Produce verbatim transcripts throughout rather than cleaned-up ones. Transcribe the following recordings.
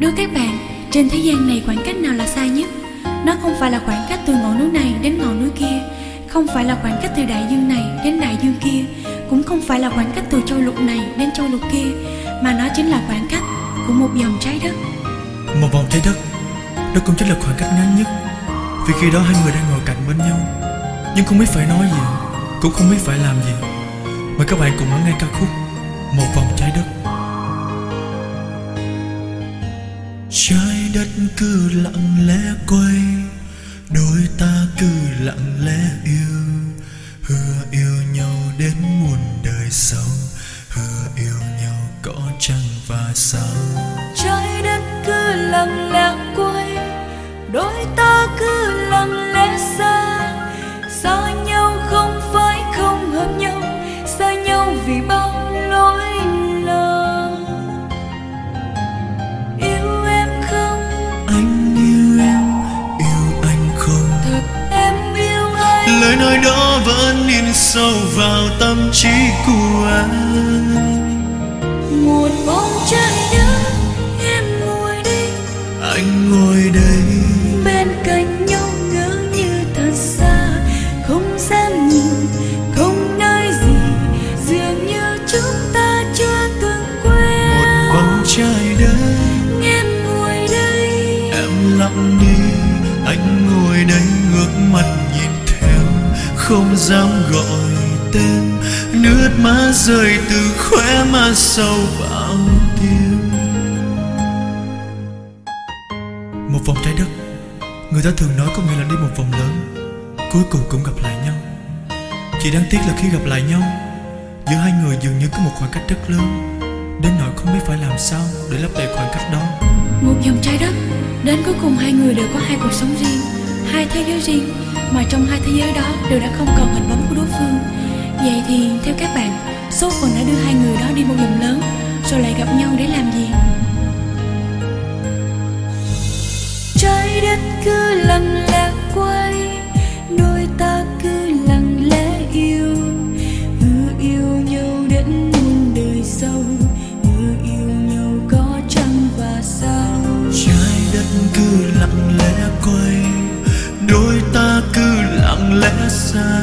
Đối các bạn, trên thế gian này khoảng cách nào là xa nhất? Nó không phải là khoảng cách từ ngọn núi này đến ngọn núi kia, không phải là khoảng cách từ đại dương này đến đại dương kia, cũng không phải là khoảng cách từ châu lục này đến châu lục kia, mà nó chính là khoảng cách của một vòng trái đất. Một vòng trái đất, đó cũng chính là khoảng cách ngắn nhất, vì khi đó hai người đang ngồi cạnh bên nhau, nhưng không biết phải nói gì, cũng không biết phải làm gì. Mời các bạn cùng lắng nghe ca khúc Một vòng trái đất. Trái đất cứ lặng lẽ quay, đôi ta cứ lặng lẽ yêu, hứa yêu nhau đến muôn đời sau, hứa yêu nhau có chăng và sao. Trái đất cứ lặng lẽ quay, đôi ta cứ lặng lẽ xa, xa nhau không phải không hợp nhau, xa nhau vì bao lỗi lầm. Yêu em không? Anh yêu em, yêu anh không? Thật em yêu anh. Lời nói đó vẫn in sâu vào tâm trí của anh. Một bóng trái đất, em ngồi đây, anh ngồi đây, bên cạnh nhau ngỡ như thật xa, không dám nhìn, không nói gì, dường như chúng ta chưa từng quen. Một bóng trái đất, em ngồi đây, em lặng đi, anh ngồi đây, ngước mắt nhìn theo, không dám gọi tên, nước mắt rơi từ khóe mắt sâu vào tim. Một vòng trái đất, người ta thường nói có nghĩa là đi một vòng lớn, cuối cùng cũng gặp lại nhau. Chỉ đáng tiếc là khi gặp lại nhau, giữa hai người dường như có một khoảng cách rất lớn, đến nỗi không biết phải làm sao để lấp đầy khoảng cách đó. Một vòng trái đất, đến cuối cùng hai người đều có hai cuộc sống riêng, hai thế giới riêng, mà trong hai thế giới đó đều đã không còn hình bóng của đối phương. Vậy thì theo các bạn, số phận đã đưa hai người đó đi một vòng lớn, rồi lại gặp nhau để làm gì? Trái đất cứ lặng lẽ quay, đôi ta cứ lặng lẽ yêu, hứa yêu nhau đến muôn đời sau, hứa yêu nhau có chăng và sao. Trái đất cứ lặng lẽ quay, đôi ta cứ lặng lẽ xa,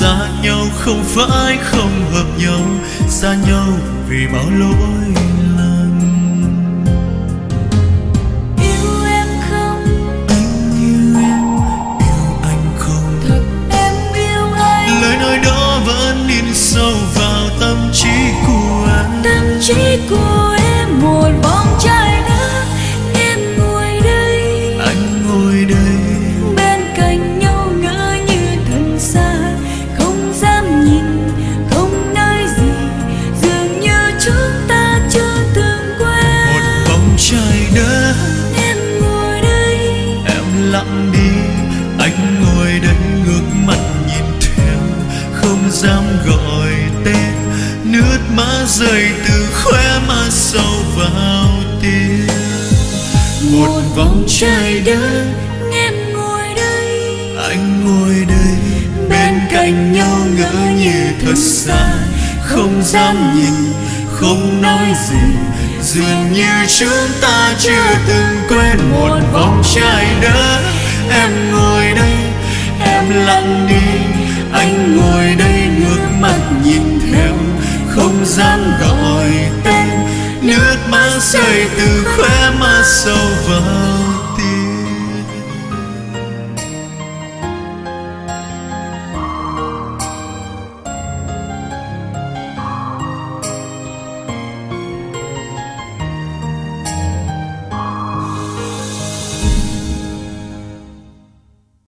xa nhau không phải không hợp nhau, xa nhau vì bao lỗi lầm. Yêu em không? Anh yêu em, yêu anh không? Thật em yêu anh. Lời nói đó vẫn in sâu vào tâm trí của anh, tâm trí của em. Một bóng trái đất, em ngồi đây, anh ngồi đây, bên cạnh nhau ngỡ như thân xa, dám gọi tên, nước mắt rơi từ khóe mắt sâu vào tim. Một vòng trái đất, em ngồi đây, anh ngồi đây, bên cạnh nhau ngỡ như thật xa, không dám nhìn, không nói gì, dường như chúng ta chưa từng quen. Một vòng trái đất, em ngồi đây, em lặng đi, anh ngồi đây, ngước mắt nhìn theo, không dám gọi tên, nước mắt rơi từ khóe mắt sâu vào.